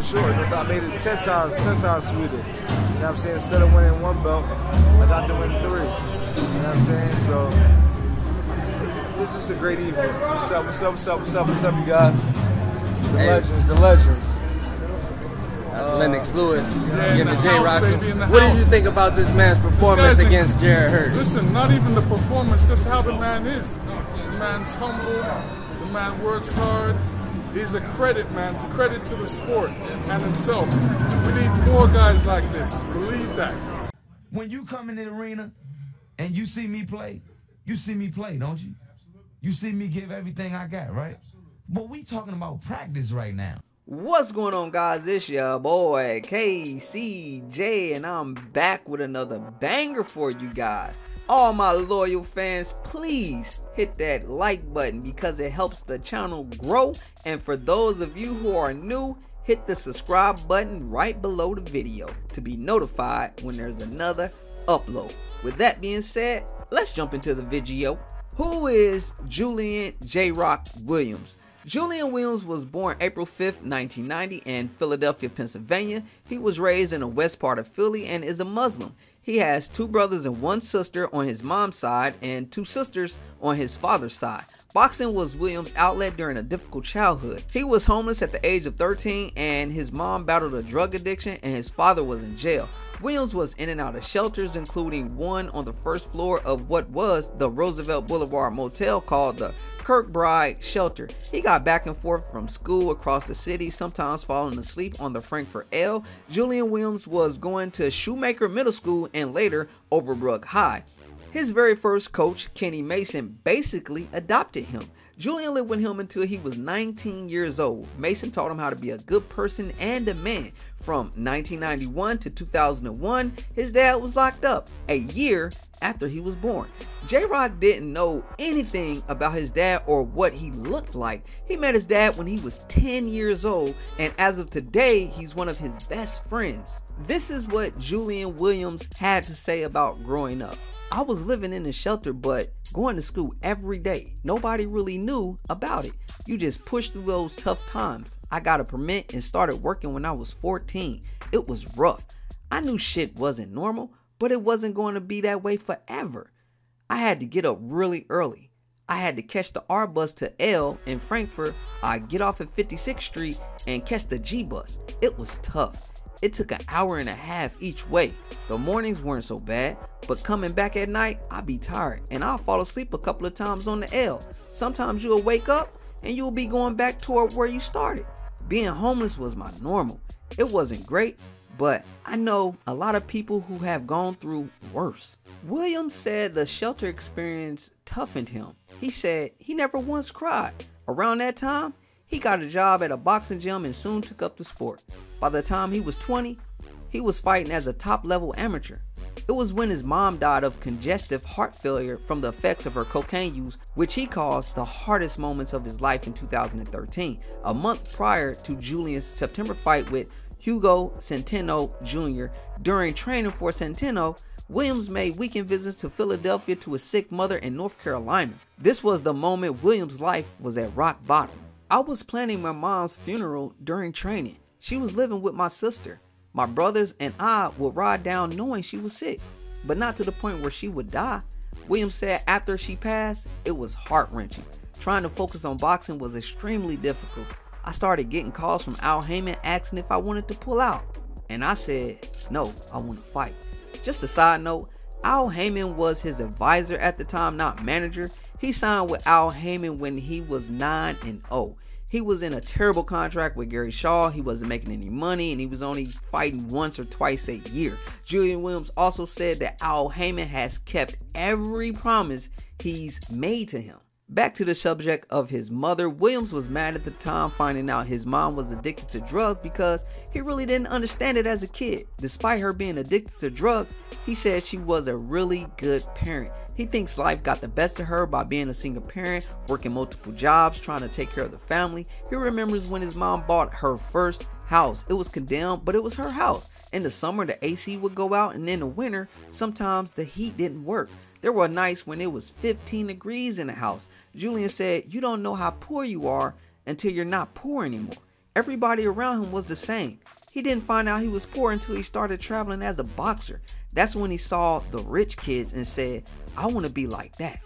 for sure. They about made it 10 times sweeter. You know what I'm saying? Instead of winning one belt, I got to win 3. You know what I'm saying? So it's just a great evening. What's up, you guys? The legends. That's Lennox Lewis giving J-Rock some. What did you think about this man's performance against Jared Hurd? Listen, not even the performance, just how the man is. The man's humble, the man works hard. He's a credit, man, a credit to the sport and himself. We need more guys like this. Believe that. When you come in the arena and you see me play, don't you? You see me give everything I got, right? But we talking about practice right now. What's going on, guys? It's your boy KCJ, and I'm back with another banger for you guys. All my loyal fans, please hit that like button because it helps the channel grow. And for those of you who are new, hit the subscribe button right below the video to be notified when there's another upload. With that being said, let's jump into the video. Who is Julian J. Rock Williams? Julian Williams was born April 5th, 1990 in Philadelphia, Pennsylvania. He was raised in the west part of Philly and is a Muslim. He has 2 brothers and 1 sister on his mom's side and 2 sisters on his father's side. Boxing was Williams' outlet during a difficult childhood. He was homeless at the age of 13 and his mom battled a drug addiction and his father was in jail. Williams was in and out of shelters, including one on the first floor of what was the Roosevelt Boulevard Motel called the Kirkbride Shelter. He got back and forth from school across the city, sometimes falling asleep on the Frankford El. Julian Williams was going to Shoemaker Middle School and later Overbrook High. His very first coach, Kenny Mason, basically adopted him. Julian lived with him until he was 19 years old. Mason taught him how to be a good person and a man. From 1991 to 2001, his dad was locked up, a year after he was born. J-Rock didn't know anything about his dad or what he looked like. He met his dad when he was 10 years old, and as of today, he's one of his best friends. This is what Julian Williams had to say about growing up. I was living in a shelter, but going to school every day. Nobody really knew about it. You just pushed through those tough times. I got a permit and started working when I was 14. It was rough. I knew shit wasn't normal, but it wasn't going to be that way forever. I had to get up really early. I had to catch the R bus to L in Frankfurt. I'd get off at 56th Street and catch the G bus. It was tough. It took an hour and a half each way. The mornings weren't so bad, but coming back at night, I'd be tired and I'll fall asleep a couple of times on the L. Sometimes you'll wake up and you'll be going back toward where you started. Being homeless was my normal. It wasn't great, but I know a lot of people who have gone through worse. Williams said the shelter experience toughened him. He said he never once cried. Around that time, he got a job at a boxing gym and soon took up the sport. By the time he was 20, he was fighting as a top-level amateur. It was when his mom died of congestive heart failure from the effects of her cocaine use, which he calls the hardest moments of his life in 2013, a month prior to Julian's September fight with Hugo Centeno Jr. During training for Centeno, Williams made weekend visits to Philadelphia to his sick mother in North Carolina. This was the moment Williams' life was at rock bottom. I was planning my mom's funeral during training. She was living with my sister. My brothers and I would ride down knowing she was sick, but not to the point where she would die. Williams said after she passed, it was heart-wrenching. Trying to focus on boxing was extremely difficult. I started getting calls from Al Haymon asking if I wanted to pull out. And I said, no, I want to fight. Just a side note, Al Haymon was his advisor at the time, not manager. He signed with Al Haymon when he was 9-0. He was in a terrible contract with Gary Shaw. He wasn't making any money, and he was only fighting once or twice a year. Julian Williams also said that Al Haymon has kept every promise he's made to him. Back to the subject of his mother, Williams was mad at the time finding out his mom was addicted to drugs because he really didn't understand it as a kid. Despite her being addicted to drugs, he said she was a really good parent. He thinks life got the best of her by being a single parent, working multiple jobs, trying to take care of the family. He remembers when his mom bought her first house. It was condemned, but it was her house. In the summer, the AC would go out, and in the winter, sometimes the heat didn't work. There were nights when it was 15 degrees in the house. Julian said, you don't know how poor you are until you're not poor anymore. Everybody around him was the same. He didn't find out he was poor until he started traveling as a boxer. That's when he saw the rich kids and said, I want to be like that.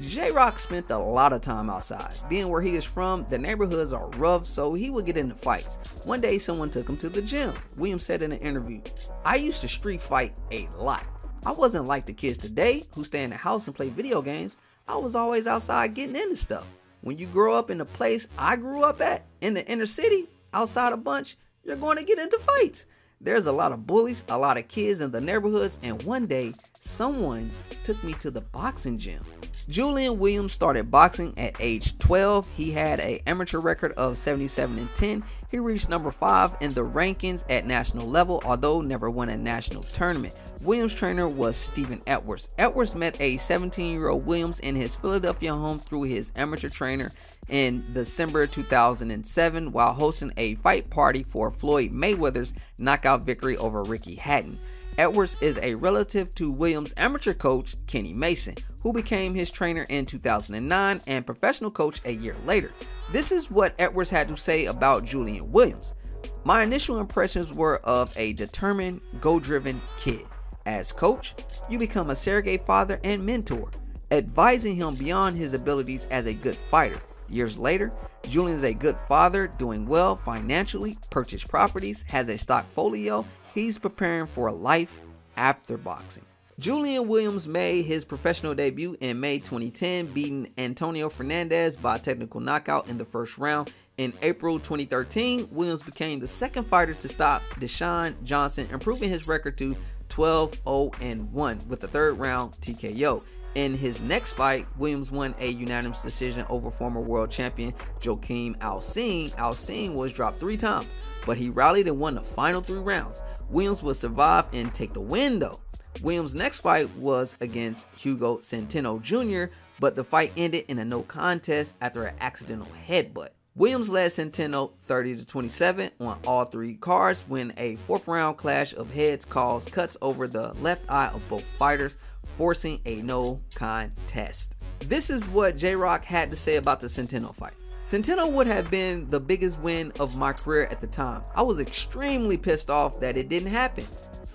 J-Rock spent a lot of time outside. Being where he is from, the neighborhoods are rough, so he would get into fights. One day, someone took him to the gym. Williams said in an interview, I used to street fight a lot. I wasn't like the kids today who stay in the house and play video games. I was always outside getting into stuff. When you grow up in the place I grew up at, in the inner city, outside a bunch, you're going to get into fights. There's a lot of bullies, a lot of kids in the neighborhoods, and one day, someone took me to the boxing gym. Julian Williams started boxing at age 12. He had an amateur record of 77-10. He reached number 5 in the rankings at national level, although never won a national tournament. Williams' trainer was Stephen Edwards. Edwards met a 17-year-old Williams in his Philadelphia home through his amateur trainer in December 2007 while hosting a fight party for Floyd Mayweather's knockout victory over Ricky Hatton. Edwards is a relative to Williams' amateur coach, Kenny Mason, who became his trainer in 2009 and professional coach a year later. This is what Edwards had to say about Julian Williams. My initial impressions were of a determined, goal-driven kid. As coach, you become a surrogate father and mentor, advising him beyond his abilities as a good fighter. Years later, Julian is a good father, doing well financially, purchased properties, has a stock folio. He's preparing for a life after boxing. Julian Williams made his professional debut in May 2010, beating Antonio Fernandez by technical knockout in the first round. In April 2013, Williams became the second fighter to stop Deshaun Johnson, improving his record to 12-0-1 with the third round TKO. In his next fight, Williams won a unanimous decision over former world champion Joaquim Alcine. Alcine was dropped 3 times, but he rallied and won the final 3 rounds. Williams would survive and take the win though. Williams' next fight was against Hugo Centeno Jr., but the fight ended in a no contest after an accidental headbutt. Williams led Centeno 30-27 on all 3 cards when a 4th round clash of heads caused cuts over the left eye of both fighters, forcing a no contest. This is what J-Rock had to say about the Centeno fight. Centeno would have been the biggest win of my career at the time. I was extremely pissed off that it didn't happen.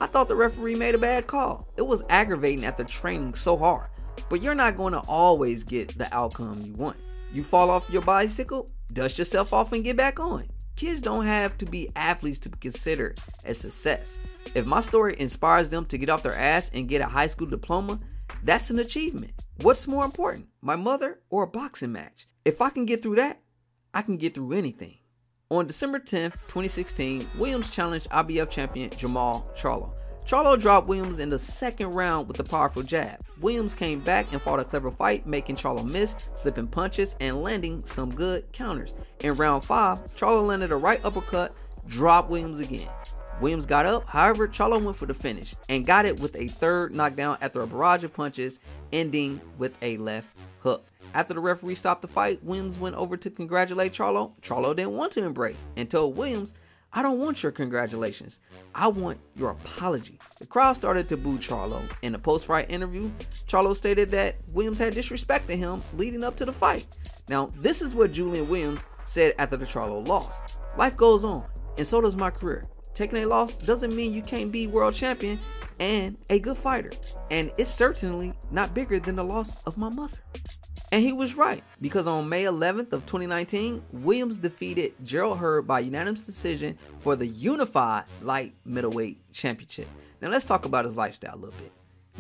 I thought the referee made a bad call. It was aggravating after training so hard. But you're not going to always get the outcome you want. You fall off your bicycle, dust yourself off and get back on. Kids don't have to be athletes to be considered a success. If my story inspires them to get off their ass and get a high school diploma, that's an achievement. What's more important, my mother or a boxing match? If I can get through that, I can get through anything. On December 10, 2016, Williams challenged IBF champion Jermall Charlo. Charlo dropped Williams in the second round with a powerful jab. Williams came back and fought a clever fight, making Charlo miss, slipping punches, and landing some good counters. In round 5, Charlo landed a right uppercut, dropped Williams again. Williams got up, however, Charlo went for the finish and got it with a third knockdown after a barrage of punches, ending with a left hook. After the referee stopped the fight, Williams went over to congratulate Charlo. Charlo didn't want to embrace and told Williams, I don't want your congratulations. I want your apology. The crowd started to boo Charlo. In a post-fight interview, Charlo stated that Williams had disrespected him leading up to the fight. Now, this is what Julian Williams said after the Charlo loss. Life goes on, and so does my career. Taking a loss doesn't mean you can't be world champion and a good fighter. And it's certainly not bigger than the loss of my mother. And he was right, because on May 11th of 2019, Williams defeated Gerald Hurd by unanimous decision for the unified light middleweight championship. Now let's talk about his lifestyle a little bit.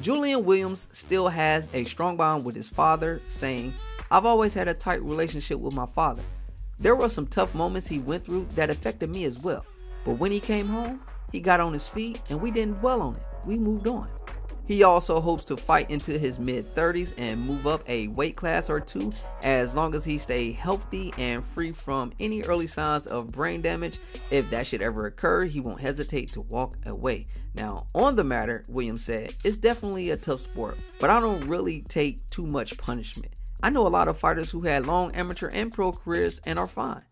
Julian Williams still has a strong bond with his father, saying, I've always had a tight relationship with my father. There were some tough moments he went through that affected me as well. But when he came home, he got on his feet and we didn't dwell on it. We moved on. He also hopes to fight into his mid-30s and move up a weight class or 2 as long as he stays healthy and free from any early signs of brain damage. If that should ever occur, he won't hesitate to walk away. Now, on the matter, Williams said, it's definitely a tough sport, but I don't really take too much punishment. I know a lot of fighters who had long amateur and pro careers and are fine.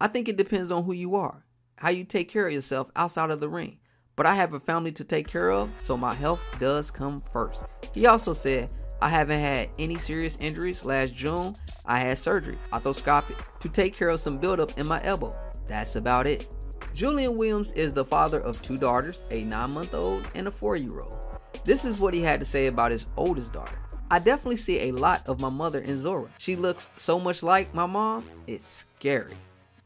I think it depends on who you are, how you take care of yourself outside of the ring. But I have a family to take care of, so my health does come first. He also said, I haven't had any serious injuries. Last June, I had surgery, arthroscopic, to take care of some buildup in my elbow. That's about it. Julian Williams is the father of two daughters, a 9-month-old and a 4-year-old. This is what he had to say about his oldest daughter. I definitely see a lot of my mother in Zora. She looks so much like my mom, it's scary.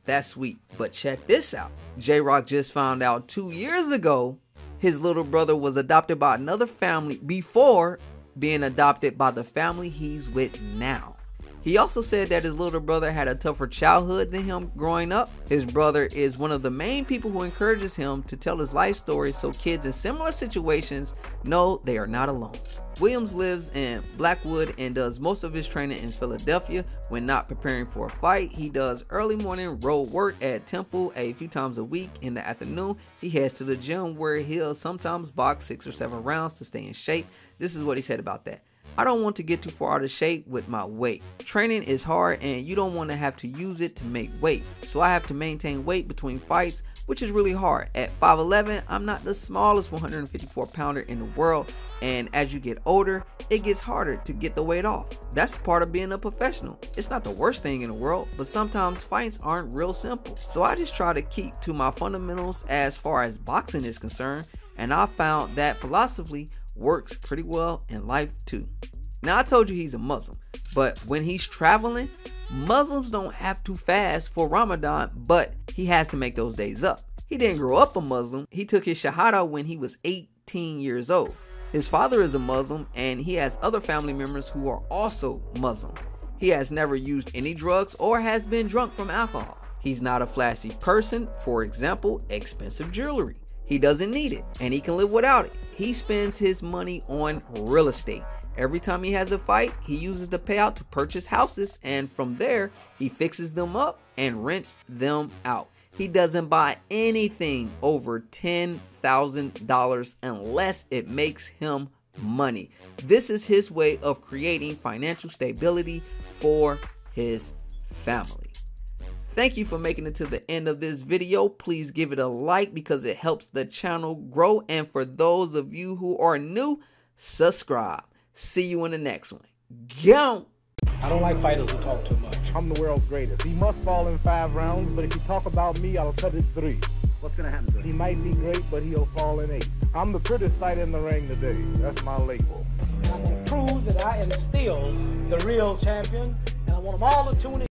That's sweet, but check this out. J-Rock just found out 2 years ago his little brother was adopted by another family before being adopted by the family he's with now. He also said that his little brother had a tougher childhood than him growing up. His brother is one of the main people who encourages him to tell his life story so kids in similar situations know they are not alone. Williams lives in Blackwood and does most of his training in Philadelphia. When not preparing for a fight, he does early morning road work at Temple a few times a week. In the afternoon, he heads to the gym where he'll sometimes box 6 or 7 rounds to stay in shape. This is what he said about that. I don't want to get too far out of shape with my weight. Training is hard and you don't want to have to use it to make weight. So I have to maintain weight between fights, which is really hard. At 5'11", I'm not the smallest 154 pounder in the world. And as you get older, it gets harder to get the weight off. That's part of being a professional. It's not the worst thing in the world, but sometimes fights aren't real simple. So I just try to keep to my fundamentals as far as boxing is concerned. And I found that philosophy works pretty well in life too. Now I told you he's a Muslim, but when he's traveling, Muslims don't have to fast for Ramadan, but he has to make those days up. He didn't grow up a Muslim. He took his Shahada when he was 18 years old. His father is a Muslim and he has other family members who are also Muslim. He has never used any drugs or has been drunk from alcohol. He's not a flashy person, for example, expensive jewelry. He doesn't need it and he can live without it. He spends his money on real estate. Every time he has a fight, he uses the payout to purchase houses, and from there, he fixes them up and rents them out. He doesn't buy anything over $10,000 unless it makes him money. This is his way of creating financial stability for his family. Thank you for making it to the end of this video. Please give it a like because it helps the channel grow. And for those of you who are new, subscribe. See you in the next one. Go! I don't like fighters who talk too much. I'm the world's greatest. He must fall in 5 rounds, but if you talk about me, I'll cut it 3. What's going to happen to him? He might be great, but he'll fall in 8. I'm the prettiest fighter in the ring today. That's my label. I'm going to prove that I am still the real champion, and I want them all to tune in.